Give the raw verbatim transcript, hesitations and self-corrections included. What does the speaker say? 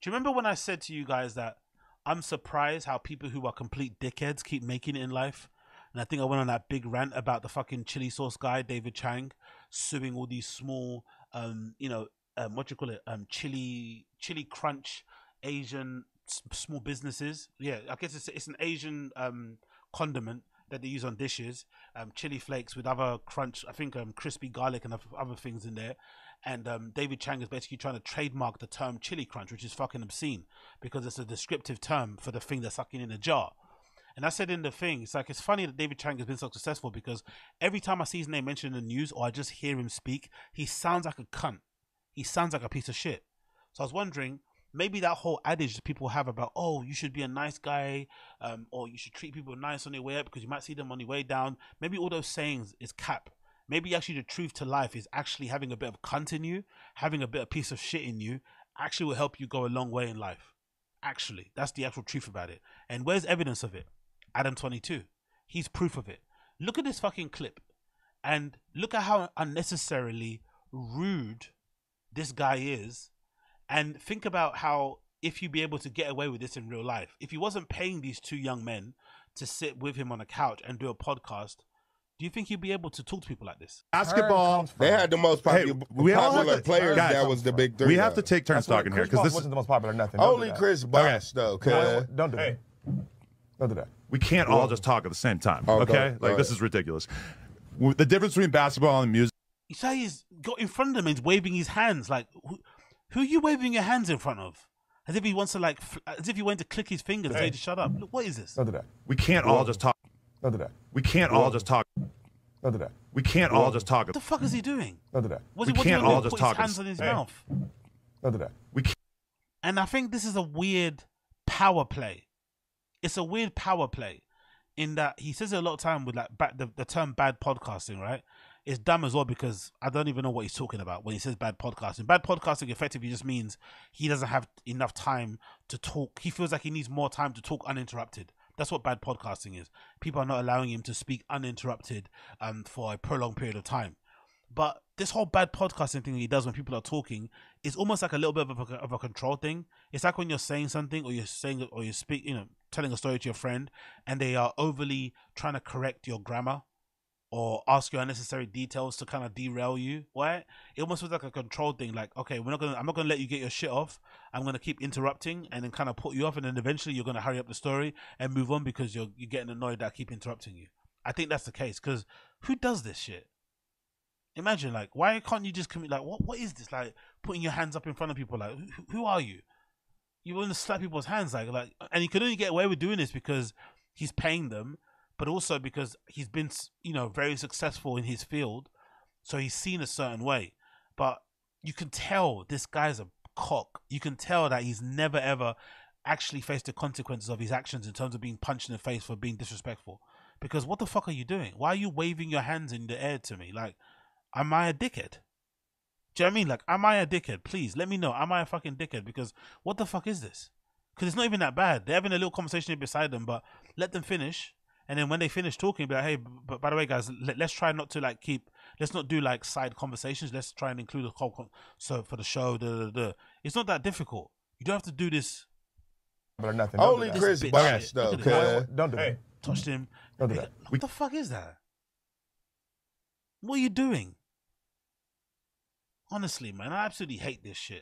Do you remember when I said to you guys that I'm surprised how people who are complete dickheads keep making it in life? And I think I went on that big rant about the fucking chili sauce guy, David Chang, suing all these small, um, you know, um, what do you call it? Um, chili, chili crunch, Asian s small businesses. Yeah, I guess it's, it's an Asian um, condiment that they use on dishes, um, chili flakes with other crunch, I think um, crispy garlic and other things in there. And um, David Chang is basically trying to trademark the term chili crunch, which is fucking obscene because it's a descriptive term for the thing they're sucking in a jar. And I said in the thing, it's like, it's funny that David Chang has been so successful because every time I see his name mentioned in the news or I just hear him speak, he sounds like a cunt. He sounds like a piece of shit. So I was wondering, maybe that whole adage that people have about, oh, you should be a nice guy, um, or you should treat people nice on your way up because you might see them on your way down. Maybe all those sayings is cap. Maybe actually the truth to life is actually having a bit of cunt in you, having a bit of piece of shit in you, actually will help you go a long way in life. Actually, that's the actual truth about it. And where's evidence of it? Adam twenty-two. He's proof of it. Look at this fucking clip and look at how unnecessarily rude this guy is. And think about how, if you'd be able to get away with this in real life, if he wasn't paying these two young men to sit with him on a couch and do a podcast, do you think he'd be able to talk to people like this? Basketball, they had the most popular, hey, we popular to, players. Guys, that was the big three. We have to take turns talking here because this wasn't the most popular. Nothing. Only do Chris Bosh, okay, though. No, don't do hey. that. Don't do that. We can't all just talk at the same time. Oh, okay, God, like God. This is ridiculous. The difference between basketball and music. You say he's got in front of him and he's waving his hands like. Who are you waving your hands in front of? As if he wants to like, as if you went to click his fingers hey. and say, "Shut up!" Look, what is this? Don't do that. We can't all just talk. Don't do that. We can't all just talk. Don't do that. We can't all just talk. What the fuck is he doing? Don't do that. Was he, we can't all just talk. His hands on his mouth. Don't do that. We can't. And I think this is a weird power play. It's a weird power play, in that he says it a lot of time with like bad, the, the term bad podcasting, right? It's dumb as well because I don't even know what he's talking about when he says bad podcasting. Bad podcasting effectively just means he doesn't have enough time to talk. He feels like he needs more time to talk uninterrupted. That's what bad podcasting is. People are not allowing him to speak uninterrupted um, for a prolonged period of time. But this whole bad podcasting thing that he does when people are talking is almost like a little bit of a, of a control thing. It's like when you're saying something or you're saying or you speak, you know, telling a story to your friend, and they are overly trying to correct your grammar or ask you unnecessary details to kind of derail you, right? It almost was like a control thing, like, okay, we're not gonna, I'm not gonna let you get your shit off. I'm gonna keep interrupting and then kind of put you off, and then eventually you're gonna hurry up the story and move on because you're you're getting annoyed that I keep interrupting you. I think that's the case, because who does this shit? Imagine, like, why can't you just commit? Like, what what is this? Like putting your hands up in front of people, like, who, who are you? You want to slap people's hands, like, like, and you can only get away with doing this because he's paying them. But also because he's been, you know, very successful in his field, so he's seen a certain way. But you can tell this guy's a cock. You can tell that he's never ever actually faced the consequences of his actions in terms of being punched in the face for being disrespectful. Because what the fuck are you doing? Why are you waving your hands in the air to me? Like, am I a dickhead? Do you know what I mean? Like, am I a dickhead? Please let me know. Am I a fucking dickhead? Because what the fuck is this? Because it's not even that bad. They're having a little conversation beside them, but let them finish. And then when they finish talking, be like, hey, but by the way, guys, let, let's try not to like keep, let's not do like side conversations. Let's try and include a whole con so for the show. Da, da, da. It's not that difficult. You don't have to do this. But nothing. Only do Chris Bosh though. Don't do that. Don't do hey. that. Touched him. Don't do that. What we the fuck is that? What are you doing? Honestly, man, I absolutely hate this shit.